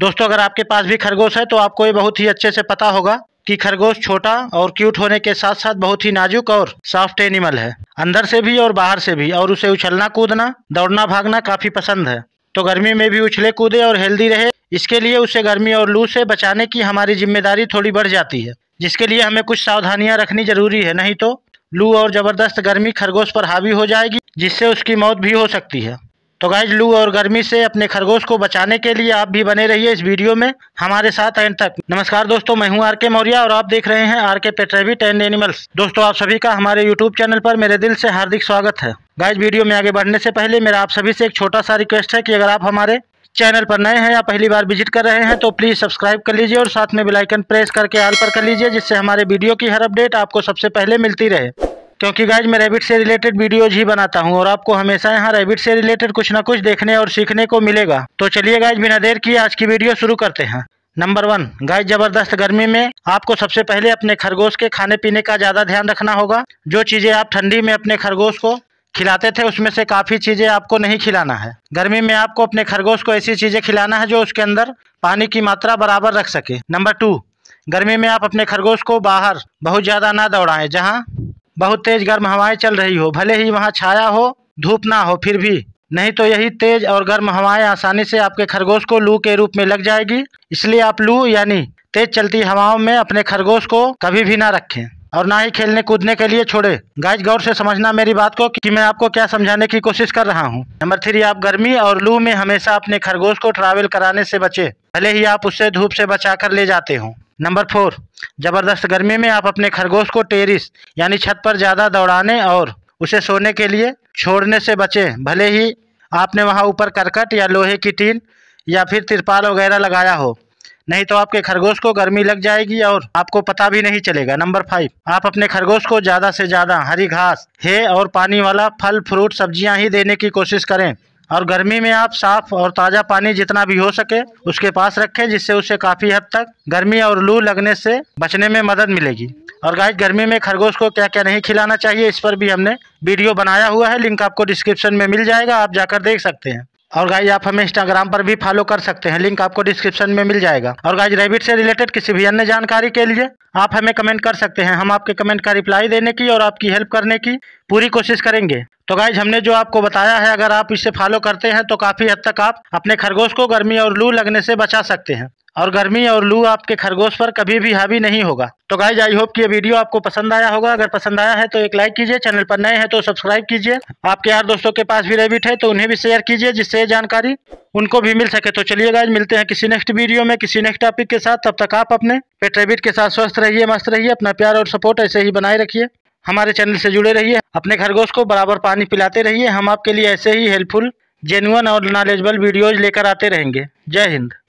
दोस्तों अगर आपके पास भी खरगोश है तो आपको ये बहुत ही अच्छे से पता होगा कि खरगोश छोटा और क्यूट होने के साथ साथ बहुत ही नाजुक और सॉफ्ट एनिमल है, अंदर से भी और बाहर से भी, और उसे उछलना कूदना, दौड़ना भागना काफ़ी पसंद है। तो गर्मी में भी उछले कूदे और हेल्दी रहे, इसके लिए उसे गर्मी और लू से बचाने की हमारी जिम्मेदारी थोड़ी बढ़ जाती है, जिसके लिए हमें कुछ सावधानियां रखनी जरूरी है, नहीं तो लू और ज़बरदस्त गर्मी खरगोश पर हावी हो जाएगी जिससे उसकी मौत भी हो सकती है। तो गाइज, लू और गर्मी से अपने खरगोश को बचाने के लिए आप भी बने रहिए इस वीडियो में हमारे साथ एंड तक। नमस्कार दोस्तों, मैं हूँ आरके मौर्या और आप देख रहे हैं RK pet rabbit and animals. दोस्तों आप सभी का हमारे यूट्यूब चैनल पर मेरे दिल से हार्दिक स्वागत है। गाइज, वीडियो में आगे बढ़ने से पहले मेरा आप सभी से एक छोटा सा रिक्वेस्ट है कि अगर आप हमारे चैनल पर नए हैं या पहली बार विजिट कर रहे हैं तो प्लीज़ सब्सक्राइब कर लीजिए और साथ में बेल आइकन प्रेस करके ऑल पर कर लीजिए, जिससे हमारे वीडियो की हर अपडेट आपको सबसे पहले मिलती रहे। क्योंकि गाइज मैं रैबिट से रिलेटेड वीडियोज ही बनाता हूं और आपको हमेशा यहाँ रैबिट से रिलेटेड कुछ ना कुछ देखने और सीखने को मिलेगा। तो चलिए गाइज बिना देर किए आज की वीडियो शुरू करते हैं। नंबर 1, गाइज जबरदस्त गर्मी में आपको सबसे पहले अपने खरगोश के खाने पीने का ज़्यादा ध्यान रखना होगा। जो चीज़ें आप ठंडी में अपने खरगोश को खिलाते थे उसमें से काफ़ी चीज़ें आपको नहीं खिलाना है। गर्मी में आपको अपने खरगोश को ऐसी चीज़ें खिलाना है जो उसके अंदर पानी की मात्रा बराबर रख सके। नंबर 2, गर्मी में आप अपने खरगोश को बाहर बहुत ज़्यादा ना दौड़ाएं जहाँ बहुत तेज़ गर्म हवाएं चल रही हो, भले ही वहाँ छाया हो, धूप ना हो, फिर भी नहीं तो यही तेज़ और गर्म हवाएं आसानी से आपके खरगोश को लू के रूप में लग जाएगी। इसलिए आप लू यानी तेज़ चलती हवाओं में अपने खरगोश को कभी भी ना रखें और ना ही खेलने कूदने के लिए छोड़े। गाइज गौर से समझना मेरी बात को कि मैं आपको क्या समझाने की कोशिश कर रहा हूँ। नंबर 3, आप गर्मी और लू में हमेशा अपने खरगोश को ट्रैवल कराने से बचें, भले ही आप उससे धूप से बचा कर ले जाते हो। नंबर 4, जबरदस्त गर्मी में आप अपने खरगोश को टेरिस यानी छत पर ज़्यादा दौड़ाने और उसे सोने के लिए छोड़ने से बचें, भले ही आपने वहाँ ऊपर करकट या लोहे की टीन या फिर तिरपाल वगैरह लगाया हो, नहीं तो आपके खरगोश को गर्मी लग जाएगी और आपको पता भी नहीं चलेगा। नंबर 5, आप अपने खरगोश को ज़्यादा से ज़्यादा हरी घास, है और पानी वाला फल फ्रूट सब्जियां ही देने की कोशिश करें और गर्मी में आप साफ़ और ताज़ा पानी जितना भी हो सके उसके पास रखें, जिससे उसे काफ़ी हद तक गर्मी और लू लगने से बचने में मदद मिलेगी। और गाइस गर्मी में खरगोश को क्या क्या नहीं खिलाना चाहिए इस पर भी हमने वीडियो बनाया हुआ है, लिंक आपको डिस्क्रिप्शन में मिल जाएगा, आप जाकर देख सकते हैं। और गाइस आप हमें इंस्टाग्राम पर भी फॉलो कर सकते हैं, लिंक आपको डिस्क्रिप्शन में मिल जाएगा। और गाइस रैबिट से रिलेटेड किसी भी अन्य जानकारी के लिए आप हमें कमेंट कर सकते हैं, हम आपके कमेंट का रिप्लाई देने की और आपकी हेल्प करने की पूरी कोशिश करेंगे। तो गाइस हमने जो आपको बताया है अगर आप इसे फॉलो करते हैं तो काफ़ी हद तक आप अपने खरगोश को गर्मी और लू लगने से बचा सकते हैं और गर्मी और लू आपके खरगोश पर कभी भी हावी नहीं होगा। तो गाइस आई होप कि ये वीडियो आपको पसंद आया होगा, अगर पसंद आया है तो एक लाइक कीजिए, चैनल पर नए हैं तो सब्सक्राइब कीजिए। आपके यार दोस्तों के पास भी रैबिट है तो उन्हें भी शेयर कीजिए, जिससे ये जानकारी उनको भी मिल सके। तो चलिए गाइस मिलते हैं किसी नेक्स्ट वीडियो में किसी नेक्स्ट टॉपिक के साथ। तब तक आप अपने पेट रैबिट के साथ स्वस्थ रहिए, मस्त रहिए, अपना प्यार और सपोर्ट ऐसे ही बनाए रखिए, हमारे चैनल से जुड़े रहिए, अपने खरगोश को बराबर पानी पिलाते रहिए। हम आपके लिए ऐसे ही हेल्पफुल, जेन्युइन और नॉलेजेबल वीडियोज़ लेकर आते रहेंगे। जय हिंद।